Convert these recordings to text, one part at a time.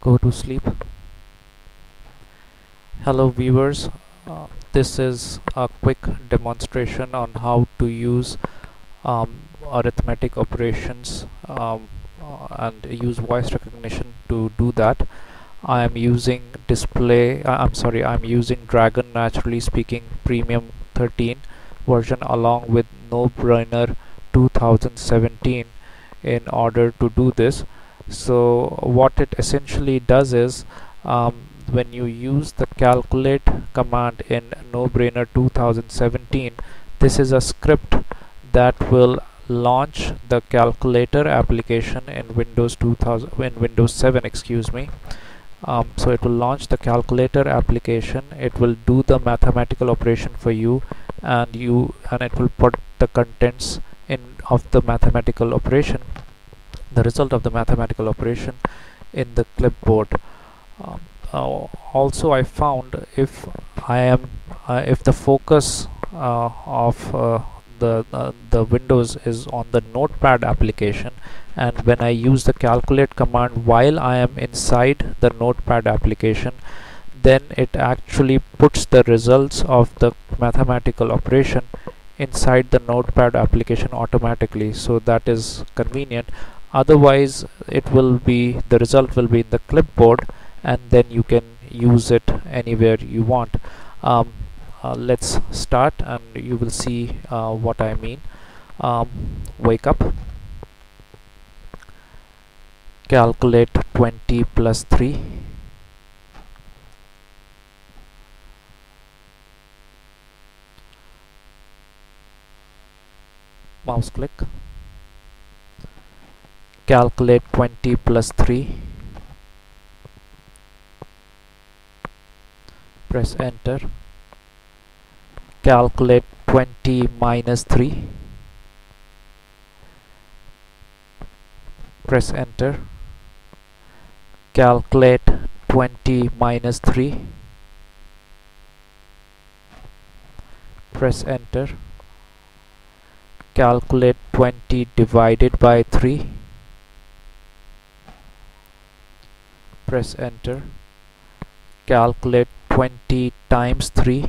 go to sleep. Hello viewers, this is a quick demonstration on how to use arithmetic operations and use voice recognition to do that. I am using Dragon NaturallySpeaking Premium 13 version along with Knowbrainer 2017 in order to do this. So what it essentially does is, when you use the calculate command in Knowbrainer 2017, this is a script that will launch the calculator application in Windows 7, excuse me. So it will launch the calculator application, it will do the mathematical operation for you, and it will put the contents of the mathematical operation, the result of the mathematical operation, in the clipboard. Also, I found if the focus of the Windows is on the Notepad application, and when I use the calculate command while I am inside the Notepad application, then it actually puts the results of the mathematical operation inside the Notepad application automatically. So that is convenient. Otherwise, it will be, the result will be in the clipboard, and then you can use it anywhere you want. Let's start, and you will see what I mean. Wake up, calculate 20 plus 3, mouse click, calculate 20 plus 3, press enter, calculate 20 minus 3, press enter, calculate 20 minus 3, press enter, calculate 20 divided by 3, press enter, calculate 20 times 3,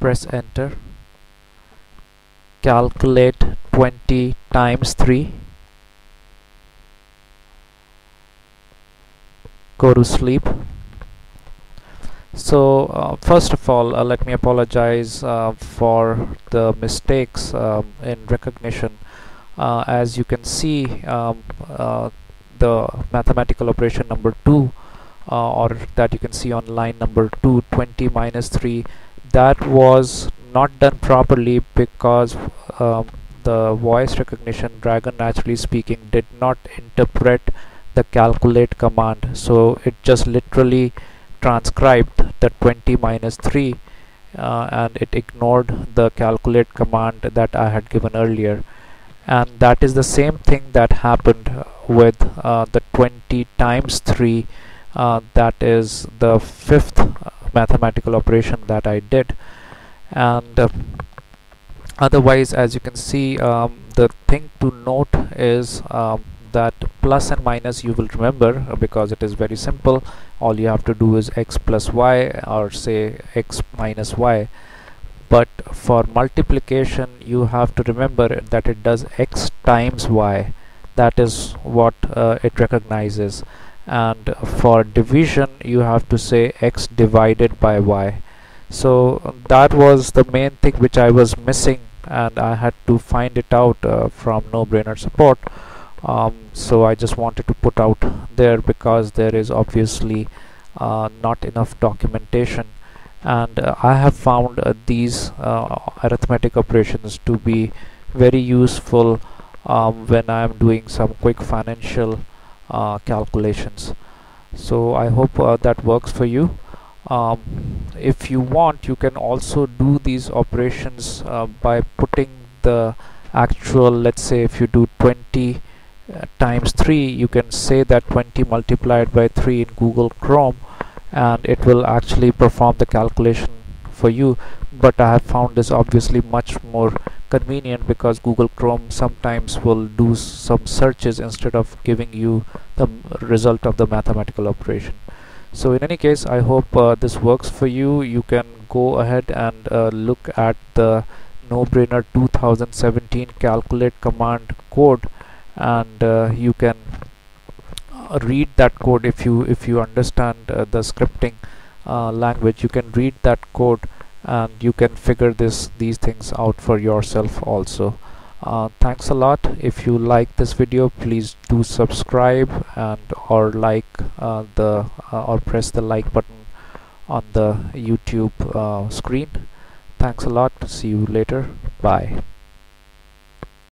press enter, calculate 20 times 3, go to sleep. So first of all, let me apologize for the mistakes in recognition. As you can see, the mathematical operation number 2, or that you can see on line number 2, 20 minus 3, that was not done properly because the voice recognition Dragon NaturallySpeaking did not interpret the calculate command. So it just literally transcribed the 20 minus 3, and it ignored the calculate command that I had given earlier. And that is the same thing that happened with the 20 times 3, that is the 5th mathematical operation that I did. And otherwise, as you can see, the thing to note is that plus and minus you will remember, because it is very simple. All you have to do is x plus y, or say x minus y. But for multiplication, you have to remember that it does x times y. That is what it recognizes. And for division, you have to say x divided by y. So that was the main thing which I was missing, and I had to find it out from Knowbrainer support. So I just wanted to put out there, because there is obviously not enough documentation, and I have found these arithmetic operations to be very useful when I am doing some quick financial calculations. So I hope that works for you. If you want, you can also do these operations by putting the actual, let's say if you do 20 times 3, you can say that 20 multiplied by 3 in Google Chrome, and it will actually perform the calculation for you. But I have found this obviously much more convenient because Google Chrome sometimes will do some searches instead of giving you the result of the mathematical operation. So in any case, I hope this works for you. You can go ahead and look at the Knowbrainer 2017 calculate command code, and you can read that code if you understand the scripting language. You can read that code and you can figure these things out for yourself also. Thanks a lot. If you like this video, please do subscribe and or press the like button on the YouTube screen. Thanks a lot. See you later. Bye.